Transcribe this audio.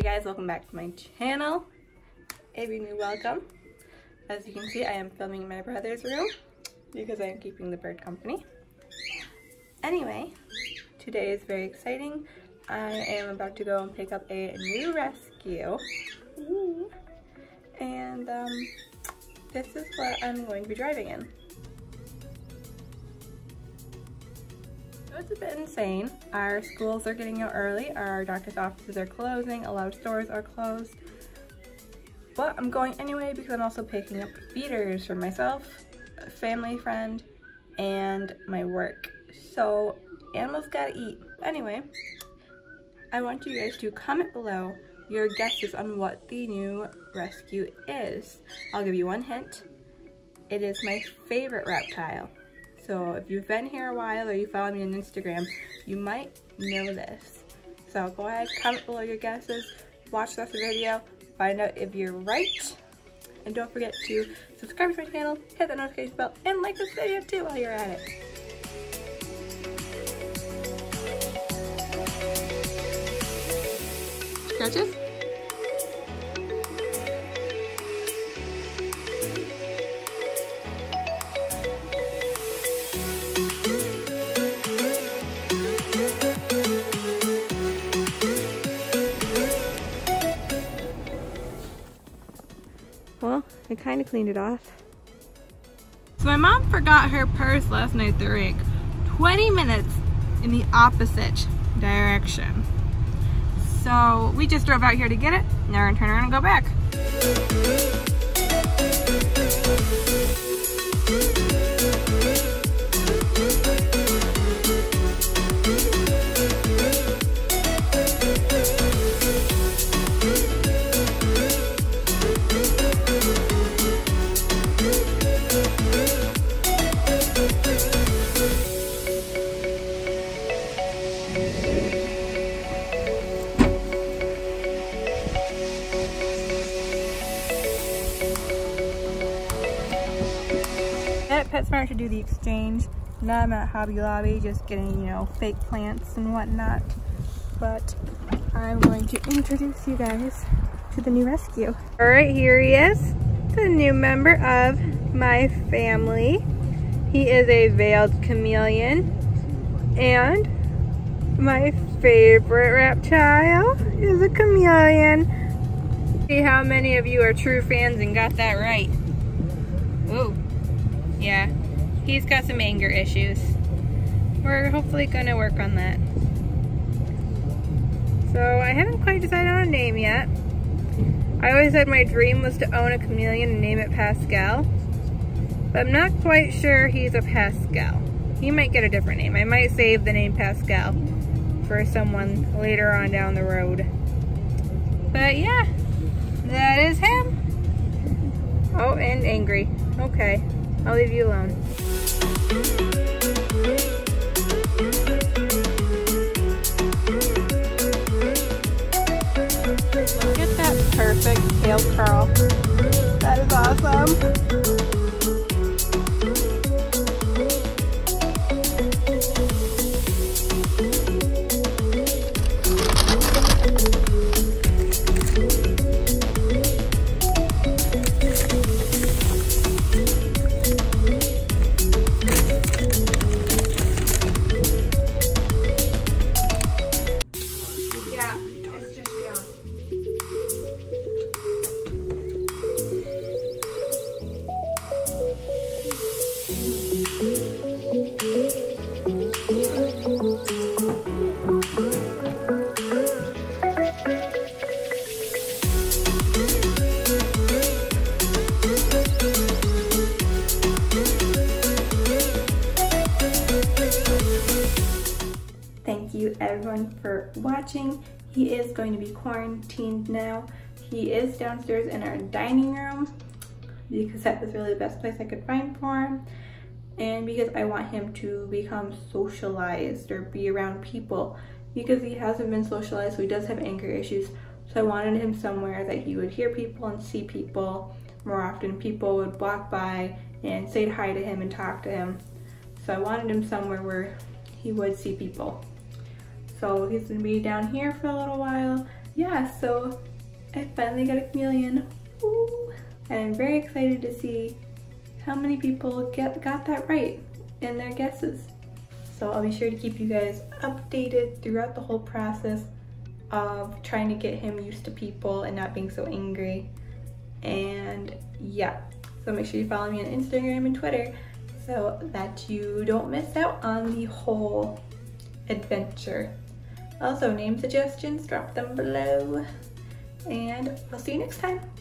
Hey guys, welcome back to my channel. If you're new, welcome. As you can see, I am filming in my brother's room because I am keeping the bird company. Anyway, today is very exciting. I am about to go and pick up a new rescue. Ooh. And this is what I'm going to be driving in. It's a bit insane. Our schools are getting out early, our doctor's offices are closing, a lot of stores are closed. But I'm going anyway because I'm also picking up feeders for myself, a family friend, and my work. So animals gotta eat. Anyway, I want you guys to comment below your guesses on what the new rescue is. I'll give you one hint. It is my favorite reptile. So if you've been here a while or you follow me on Instagram, you might know this. So go ahead, comment below your guesses, watch the rest of the video, find out if you're right. And don't forget to subscribe to my channel, hit that notification bell, and like this video too while you're at it. Scratches? Well, I kind of cleaned it off. So my mom forgot her purse last night through like 20 minutes in the opposite direction. So we just drove out here to get it. Now we're gonna turn around and go back. PetSmart to do the exchange. Now I'm at Hobby Lobby just getting, you know, fake plants and whatnot. But I'm going to introduce you guys to the new rescue. Alright, here he is, the new member of my family. He is a veiled chameleon. And my favorite reptile is a chameleon. See how many of you are true fans and got that right. Ooh. Yeah, he's got some anger issues. We're hopefully gonna work on that. So I haven't quite decided on a name yet. I always said my dream was to own a chameleon and name it Pascal, but I'm not quite sure he's a Pascal. He might get a different name. I might save the name Pascal for someone later on down the road. But yeah, that is him. Oh, and angry, okay. I'll leave you alone. Look at that perfect tail curl. That is awesome. Thank you everyone for watching. He is going to be quarantined now. He is downstairs in our dining room because that was really the best place I could find for him, and because I want him to become socialized or be around people because he hasn't been socialized, so he does have anger issues. So I wanted him somewhere that he would hear people and see people more often. People would walk by and say hi to him and talk to him. So I wanted him somewhere where he would see people. So he's gonna be down here for a little while, yeah, so I finally got a chameleon. Ooh. And I'm very excited to see how many people got that right in their guesses. So I'll be sure to keep you guys updated throughout the whole process of trying to get him used to people and not being so angry. And yeah, so make sure you follow me on Instagram and Twitter so that you don't miss out on the whole adventure. Also, name suggestions, drop them below, and I'll see you next time.